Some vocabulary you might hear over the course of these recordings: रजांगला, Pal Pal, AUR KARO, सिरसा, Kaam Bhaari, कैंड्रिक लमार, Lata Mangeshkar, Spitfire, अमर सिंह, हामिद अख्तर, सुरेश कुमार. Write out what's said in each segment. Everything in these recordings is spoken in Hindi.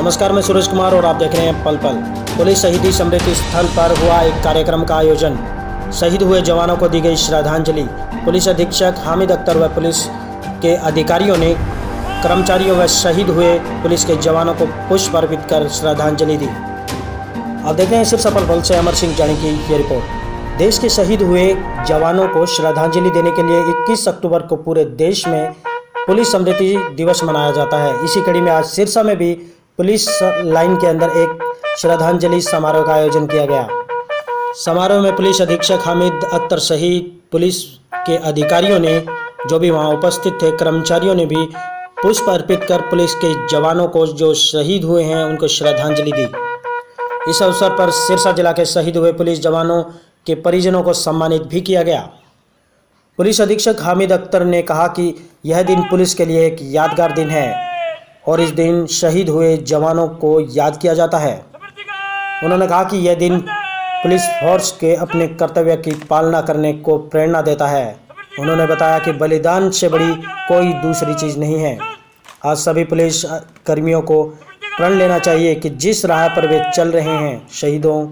नमस्कार, मैं सुरेश कुमार और आप देख रहे हैं पल पल। पुलिस शहीदी स्मृति स्थल पर हुआ एक कार्यक्रम का आयोजन। शहीद हुए जवानों को दी गई श्रद्धांजलि। पुलिस अधीक्षक हामिद अख्तर व पुलिस के अधिकारियों ने कर्मचारियों व शहीद हुए पुलिस के जवानों को पुष्प अर्पित कर श्रद्धांजलि दी। आप देख रहे हैं सिरसा पल पल से अमर सिंह जाने की ये रिपोर्ट। देश के शहीद हुए जवानों को श्रद्धांजलि देने के लिए 21 अक्टूबर को पूरे देश में पुलिस स्मृति दिवस मनाया जाता है। इसी कड़ी में आज सिरसा में भी पुलिस लाइन के अंदर एक श्रद्धांजलि समारोह का आयोजन किया गया। समारोह में पुलिस अधीक्षक हामिद अख्तर सहित पुलिस के अधिकारियों ने जो भी वहां उपस्थित थे, कर्मचारियों ने भी पुष्प अर्पित कर पुलिस के जवानों को जो शहीद हुए हैं उनको श्रद्धांजलि दी। इस अवसर पर सिरसा जिला के शहीद हुए पुलिस जवानों के परिजनों को सम्मानित भी किया गया। पुलिस अधीक्षक हामिद अख्तर ने कहा कि यह दिन पुलिस के लिए एक यादगार दिन है और इस दिन शहीद हुए जवानों को याद किया जाता है। उन्होंने कहा कि यह दिन पुलिस फोर्स के अपने कर्तव्य की पालना करने को प्रेरणा देता है। उन्होंने बताया कि बलिदान से बड़ी कोई दूसरी चीज़ नहीं है। आज सभी पुलिस कर्मियों को प्रण लेना चाहिए कि जिस राह पर वे चल रहे हैं, शहीदों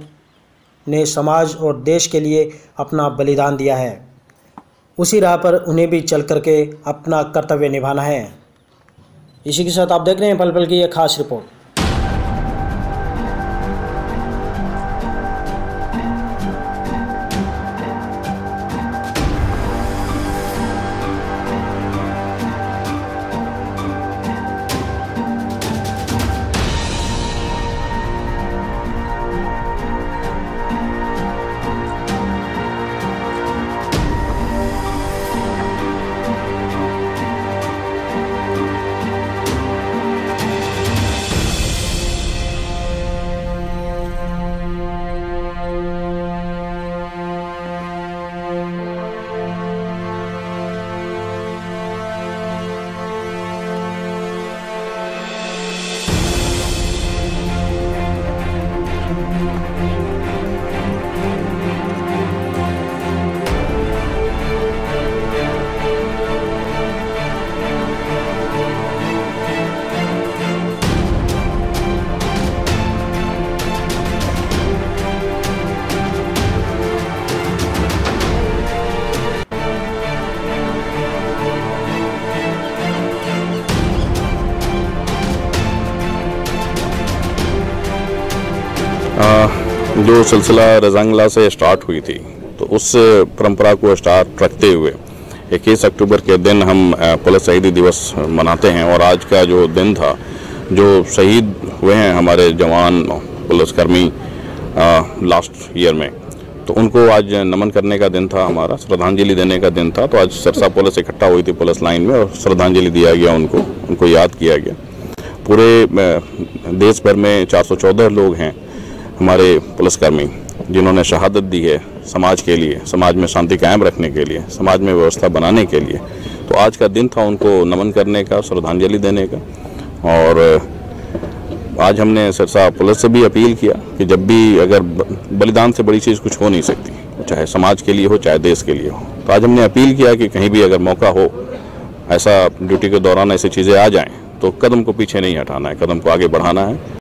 ने समाज और देश के लिए अपना बलिदान दिया है, उसी राह पर उन्हें भी चल करके अपना कर्तव्य निभाना है। इसी के साथ आप देख रहे हैं पल पल की यह खास रिपोर्ट। जो सिलसिला रजांगला से स्टार्ट हुई थी, तो उस परंपरा को स्टार्ट रखते हुए 21 अक्टूबर के दिन हम पुलिस शहीदी दिवस मनाते हैं। और आज का जो दिन था, जो शहीद हुए हैं हमारे जवान पुलिसकर्मी लास्ट ईयर में, तो उनको आज नमन करने का दिन था, हमारा श्रद्धांजलि देने का दिन था। तो आज सिरसा पुलिस इकट्ठा हुई थी पुलिस लाइन में और श्रद्धांजलि दिया गया, उनको याद किया गया। पूरे देश भर में 414 लोग हैं हमारे पुलिसकर्मी जिन्होंने शहादत दी है समाज के लिए, समाज में शांति कायम रखने के लिए, समाज में व्यवस्था बनाने के लिए। तो आज का दिन था उनको नमन करने का, श्रद्धांजलि देने का। और आज हमने सिरसा पुलिस से भी अपील किया कि जब भी, अगर बलिदान से बड़ी चीज़ कुछ हो नहीं सकती, चाहे समाज के लिए हो चाहे देश के लिए हो, तो आज हमने अपील किया कि कहीं भी अगर मौका हो, ऐसा ड्यूटी के दौरान ऐसी चीज़ें आ जाएँ, तो कदम को पीछे नहीं हटाना है, कदम को आगे बढ़ाना है।